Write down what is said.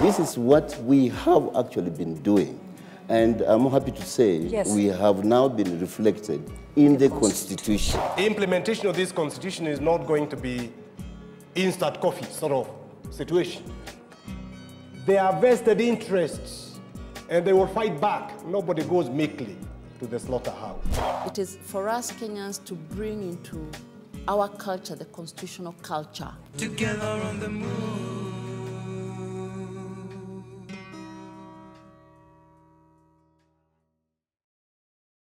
This is what we have actually been doing. And I'm happy to say we have now been reflected in the Constitution. The implementation of this Constitution is not going to be instant coffee sort of situation. They are vested interests and they will fight back. Nobody goes meekly to the slaughterhouse. It is for us Kenyans to bring into our culture the constitutional culture. Together on the move.